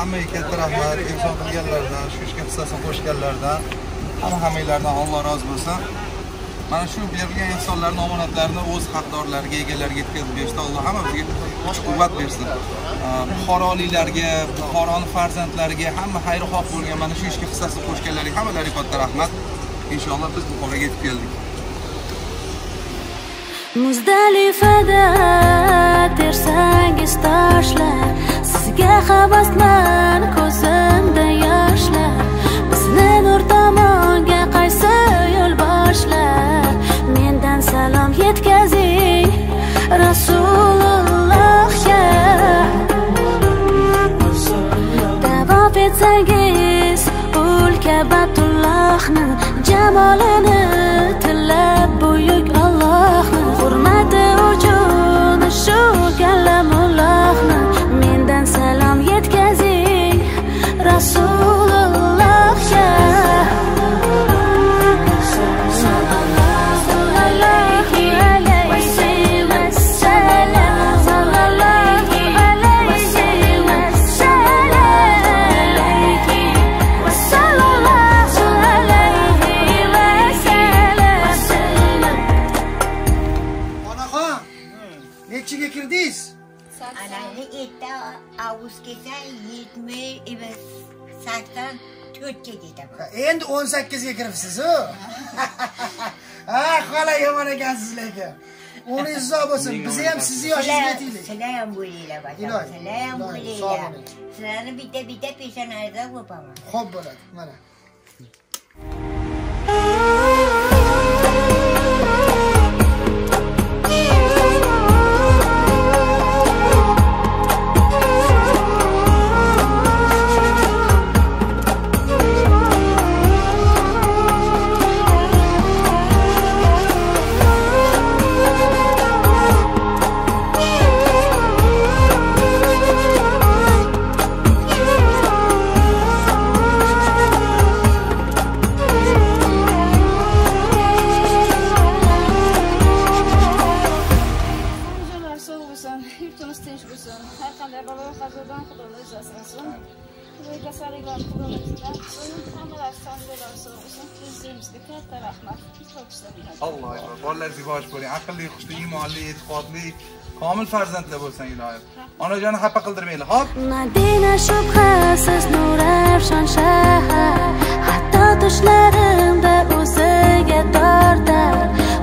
Hamma katta rahmat, inson qilganlardan, shu ishga hissasini qo'shganlardan, hammalardan Alloh rozi bo'lsin. Mana shu berilgan insonlarning omonatlarini o'z haqdorlariga, egalariga yetkazib berishda Alloh hammamizga kuch quvvat bersin. Buxoroliklarga, Buxoroning farzandlariga, hamma xayrixoh bo'lgan, mana shu ishga hissasini qo'shganlarga hammalariga katta rahmat. Inshaalloh biz Buxoroga yetib keldik. Muzdalifada tersangiz toshlar Sizga havasman ko'zimda yoshlar Bizni nur tomonga qaysi yo'l boshlar Mendan salom yetkazing Rasulullohga Tavof etsangiz Kabatullohni Jamolini tilab buyuk Allohni Hurmati uchun shu kalamullohni Mendan salom yetkazing Rasulullohga Endi 18'e giribsiz o. Ha, xola yomon ekansizlar aka. O'ringiz sog' bo'lsin. Biz ham sizni yoshingizga tiydik. Sizlar ham bo'linglar bacam. Sizlar ham bo'linglar. Sizlarni bitta-bitta peshonangizdan o'paman. Xo'p bo'ladi. Mana. Aqlli, xushli, iymonli, e'tiqodli, komil farzandlar bo'lsin ilohim. Onajonni xafa qildirmanglar, xo'p? Madina shubhasiz Nurafshon shahar, hatto tushlarimda o'ziga tortar.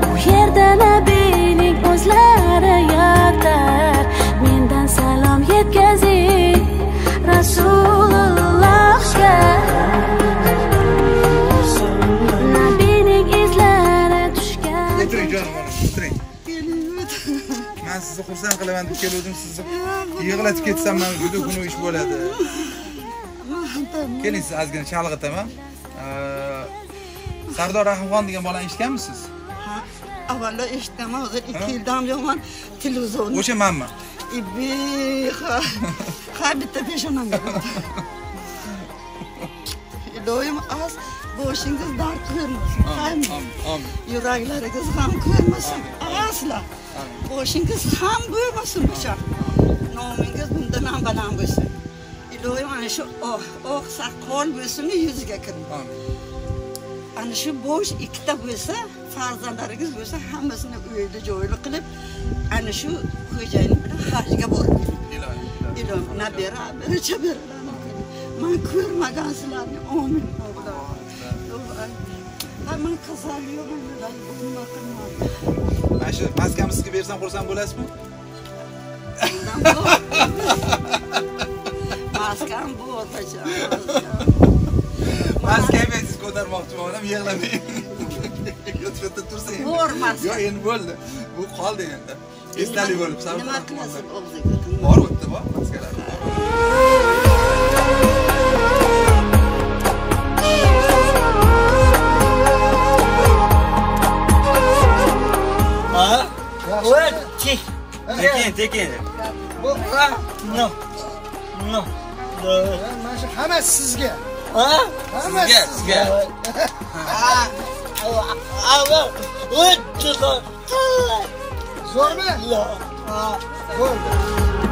Bu yerda nabiyning o'zlari yotar. Mendan salom yetkazing Rasulullohga. Ben sizi xursand qilaman deb keldim sizni yig'latib ketsam men juda xunuk ish bo'ladi. Keling siz azgina chalg'itaman. Sardor Rahimxon degan bolani eshitganmisiz? Ha, avvallar eshitdim, hozir 2 yildan buyon televizorni. O'sha menmi? Ibi, ha. Ha, bitta peshonam. Doim az boşingiz dard ko'rmasin. Amin. Yuraklaringiz ham ko'rmasin. Asla. Boşingiz ham bo'lmasin bechora. Nomingiz bundan ham baland bo'lsin. Ilohim ana shu oh saqol bo'lsin, yuziga kirin. Amin. Ana shu bo'sh ikkita bo'lsa, farzandlaringiz bo'lsa, hammasini uyda joyli qilib, ana shu xo'jayin bilan hajga borib keling. Ilohim nabira, biricha beradi. Men ko'rmagan sizlarni omin bo'ldi. Hamma kasallik bilan nima qilmoq? Mana shu maskani sizga bersam xursand bo'lasizmi? Maskam bor, bechora. Maskani siz ko'tarmoqchiman, yig'lamang. ishlatib tursa endi. Ko'rmasin. Yo, endi bo'ldi. Bu qoldi endi. Esdalik bo'lib sabr. Nima qilasiz o'ziga? Bor o'tdi, bor maskalar. Ha? O'l, chek. Tekin. Bu ha? No. Mana shu hammasi sizga. Ha? Sizga. Ha. Ava. O'tdi. Zo'rmi? Yo'q. Ha. Bo'ldi.